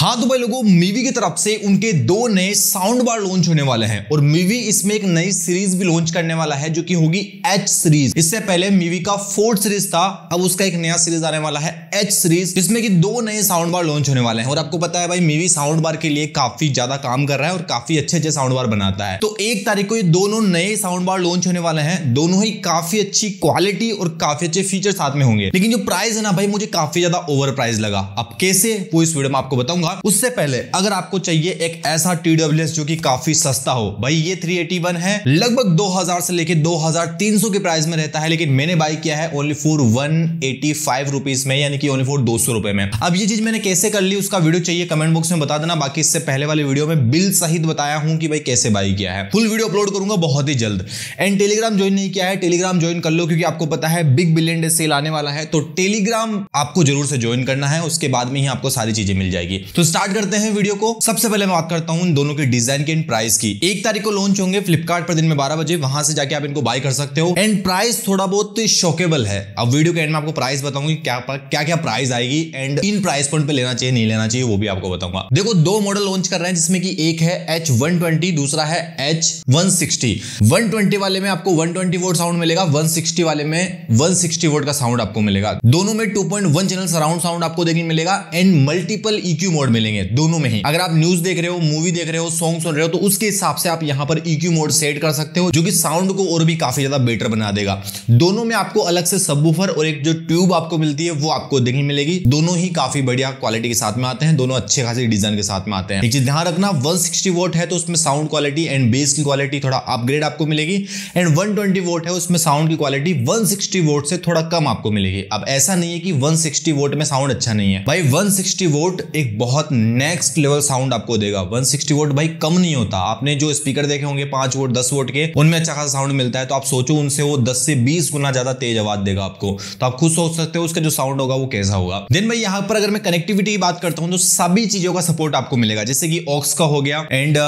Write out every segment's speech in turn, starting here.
हाँ तो भाई लोगों, मीवी की तरफ से उनके दो नए साउंड बार लॉन्च होने वाले हैं और मीवी इसमें एक नई सीरीज भी लॉन्च करने वाला है जो कि होगी H सीरीज। इससे पहले मीवी का फोर्थ सीरीज था, अब उसका एक नया सीरीज आने वाला है H सीरीज, जिसमें कि दो नए साउंड बार लॉन्च होने वाले हैं। और आपको पता है भाई, मीवी साउंड बार के लिए काफी ज्यादा काम कर रहा है और काफी अच्छे अच्छे साउंड बार बनाता है। तो 1 तारीख को ये दोनों नए साउंड बार लॉन्च होने वाले हैं, दोनों ही काफी अच्छी क्वालिटी और काफी अच्छे फीचर साथ में होंगे। लेकिन जो प्राइस है ना भाई, मुझे काफी ज्यादा ओवर प्राइस लगा। अब कैसे, वो इस वीडियो में आपको बताऊंगा। उससे पहले अगर आपको चाहिए एक ऐसा TWS जो कि काफी सस्ता हो, भाई ये 381 है, लगभग 2000 से लेके 2300 के प्राइस में रहता है, लेकिन मैंने बाय किया है ओनली फॉर 185 रुपीस में, यानी कि ओनली फॉर 200 रुपए में। अब ये चीज मैंने कैसे कर ली, उसका वीडियो चाहिए कमेंट बॉक्स में बता देना। बाकी इससे पहले वाले वीडियो में बिल सहित बताया हूं कि भाई कैसे बाय किया है। फुल वीडियो अपलोड करूंगा बहुत ही जल्द। एंड टेलीग्राम ज्वाइन नहीं किया है, टेलीग्राम ज्वाइन कर लो, क्योंकि आपको पता है बिग बिलियन डे सेल आने वाला है, तो टेलीग्राम आपको जरूर से ज्वाइन करना है, उसके बाद में ही आपको सारी चीजें मिल जाएगी। तो स्टार्ट करते हैं वीडियो को। सबसे पहले मैं बात करता हूं दोनों के डिजाइन की एंड प्राइस की। 1 तारीख को लॉन्च होंगे फ्लिपकार्ट पर दिन में 12 बजे, वहां से जाके आप इनको बाय कर सकते हो। एंड प्राइस थोड़ा बहुत शॉकेबल है। अब वीडियो के एंड में आपको प्राइस बताऊंगी क्या प्राइस आएगी एंड इन प्राइस पॉइंट पे लेना चाहिए नहीं लेना चाहिए, वो भी आपको बताऊंगा। देखो, दो मॉडल लॉन्च कर रहे हैं, जिसमें कि एक है H120, दूसरा है H160। 120 वाले में आपको 120 वोट साउंड मिलेगा, 160 वाले में 160 वोट का साउंड आपको मिलेगा। दोनों में 2.1 चैनल सराउंड साउंड आपको देखने मिलेगा एंड मल्टीपल EQ मोड मिलेंगे दोनों में ही। अगर आप न्यूज देख रहे हो, मूवी देख रहे हो, सॉन्ग सुन रहे हो, तो उसके हिसाब से आप यहां पर EQ मोड सेट कर सकते हो, जो कि साउंड को और भी काफी ज्यादा बेटर बना देगा। दोनों में आपको अलग से सबवूफर और एक जो ट्यूब आपको मिलती है वो आपको देखने मिलेगी। दोनों ही काफी बढ़िया क्वालिटी के साथ में आते हैं, दोनों अच्छे खासी डिजाइन के साथ में आते हैं। एक चीज ध्यान रखना, 160 वोट है तो उसमें साउंड क्वालिटी एंड बेस की क्वालिटी थोड़ा अपग्रेड आपको मिलेगी, एंड 120 वोट है उसमें साउंड की क्वालिटी 160 वोट से थोड़ा कम आपको मिलेगी। अब ऐसा नहीं है कि 160 वोट में साउंड अच्छा नहीं है, भाई 160 वोट एक बहुत नेक्स्ट लेवल साउंड आपको देगा। 160 वोट भाई कम नहीं होता। आपने जो स्पीकर देखे होंगे 5 वोट 10 वोट के, उनमें अच्छा खासा साउंड मिलता है, तो आप सोचो उनसे वो 10 से 20 गुना ज्यादा तेज आवाज देगा आपको, तो आप खुद सोच सकते हो उसका जो साउंड होगा वो कैसा होगा। देन भाई यहां पर अगर मैं कनेक्टिविटी की बात करता हूं, तो सभी चीजों का सपोर्ट आपको मिलेगा, जैसे कि ऑक्स का हो गया एंड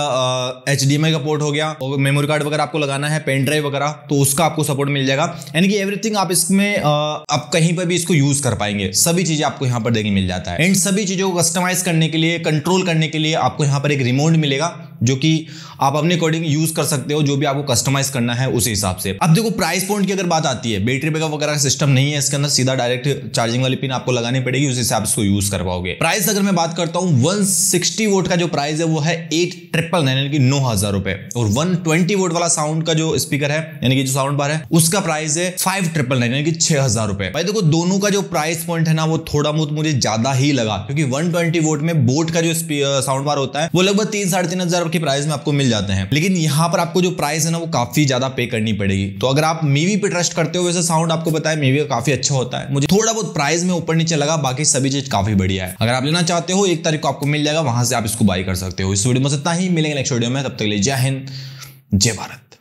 HDMI का पोर्ट हो गया, और मेमोरी कार्ड वगैरह आपको लगाना है, पेन ड्राइव वगैरह, तो उसका आपको सपोर्ट मिल जाएगा। यानी कि एवरीथिंग आप इसमें आप कहीं पर भी इसको यूज कर पाएंगे, सभी चीजें आपको यहां पर देखने मिल जाता है। एंड सभी चीजों को कस्टमाइज करने के लिए, कंट्रोल करने के लिए आपको यहां पर एक रिमोट मिलेगा, जो कि आप अपने अकॉर्डिंग यूज कर सकते हो, जो भी आपको कस्टमाइज करना है उस हिसाब से। अब देखो, प्राइस पॉइंट की अगर बात आती है, बैटरी बैकअप वगैरह का सिस्टम नहीं है इसके अंदर, सीधा डायरेक्ट चार्जिंग वाली पिन आपको लगानी पड़ेगी, उस हिसाब से यूज कर पाओगे। प्राइस अगर मैं बात करता हूं, 160 वोट का जो प्राइस है वो है 8999, यानी कि 9000 रुपए, और 120 वोट वाला साउंड का जो स्पीकर है, यानी कि जो साउंड बार है, उसका प्राइस है 5999, यानी कि 6000 रुपए। भाई देखो, दोनों का जो प्राइस पॉइंट है ना, वो थोड़ा बहुत मुझे ज्यादा ही लगा, क्योंकि 120 वोट में बोट का जो साउंड बार होता है वो लगभग 3-3.5 हजार के प्राइस में आपको मिल जाते हैं, लेकिन यहाँ पर आपको जो प्राइस है ना वो काफी ज्यादा पे करनी पड़ेगी। तो अगर आप मीवी पे ट्रस्ट करते हो, वैसे साउंड आपको पता है मीवी का काफी अच्छा होता है, मुझे थोड़ा बहुत प्राइस में ऊपर नीचे लगा, बाकी सभी चीज काफी बढ़िया है। अगर आप लेना चाहते हो, 1 तारीख को आपको मिल जाएगा, वहां से आप इसको बाय कर सकते हो। इस वीडियो में इतना ही, मिलेंगे नेक्स्ट वीडियो में, तब तक के लिए जय हिंद जय भारत।